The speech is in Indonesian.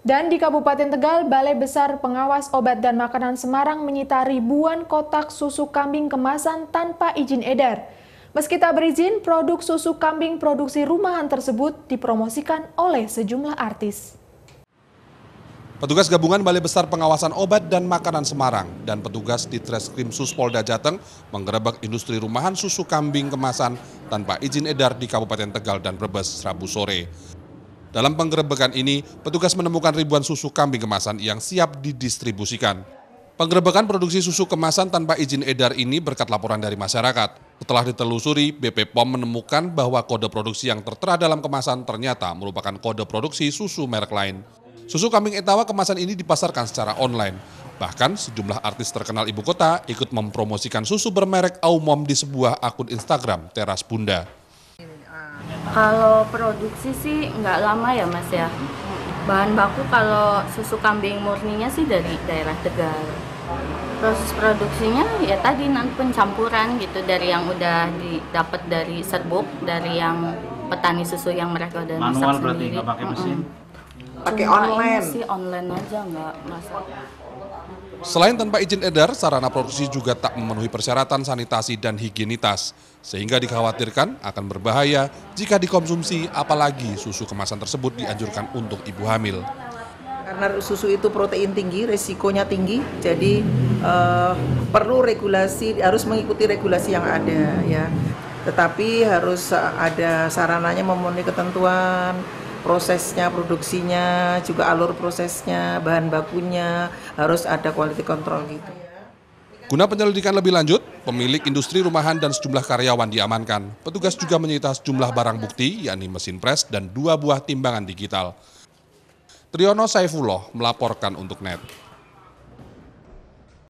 Dan di Kabupaten Tegal, Balai Besar Pengawas Obat dan Makanan Semarang menyita ribuan kotak susu kambing kemasan tanpa izin edar. Meski tak berizin, produk susu kambing produksi rumahan tersebut dipromosikan oleh sejumlah artis. Petugas gabungan Balai Besar Pengawasan Obat dan Makanan Semarang dan petugas di Treskrimsus Polda Jateng menggerebek industri rumahan susu kambing kemasan tanpa izin edar di Kabupaten Tegal dan Brebes Rabu sore. Dalam penggerebekan ini, petugas menemukan ribuan susu kambing kemasan yang siap didistribusikan. Penggerebekan produksi susu kemasan tanpa izin edar ini berkat laporan dari masyarakat. Setelah ditelusuri, BP POM menemukan bahwa kode produksi yang tertera dalam kemasan ternyata merupakan kode produksi susu merek lain. Susu kambing Etawa kemasan ini dipasarkan secara online. Bahkan sejumlah artis terkenal ibu kota ikut mempromosikan susu bermerek Aumom di sebuah akun Instagram Teras Bunda. Kalau produksi sih nggak lama ya Mas ya. Bahan baku kalau susu kambing murninya sih dari daerah Tegal. Proses produksinya ya tadi nanti pencampuran gitu dari yang udah didapat dari serbuk, dari yang petani susu yang mereka udah masak sendiri. Manual berarti nggak pakai mesin? Pakai online. Sih online aja nggak masak. Selain tanpa izin edar, sarana produksi juga tak memenuhi persyaratan sanitasi dan higienitas, sehingga dikhawatirkan akan berbahaya jika dikonsumsi, apalagi susu kemasan tersebut dianjurkan untuk ibu hamil. Karena susu itu protein tinggi, resikonya tinggi, jadi perlu regulasi, harus mengikuti regulasi yang ada, ya. Tetapi harus ada sarananya memenuhi ketentuan. Prosesnya, produksinya, juga alur prosesnya, bahan bakunya, harus ada quality control gitu. Guna penyelidikan lebih lanjut, pemilik industri rumahan dan sejumlah karyawan diamankan. Petugas juga menyita sejumlah barang bukti, yakni mesin pres dan 2 buah timbangan digital. Triyono Saifullah melaporkan untuk NET.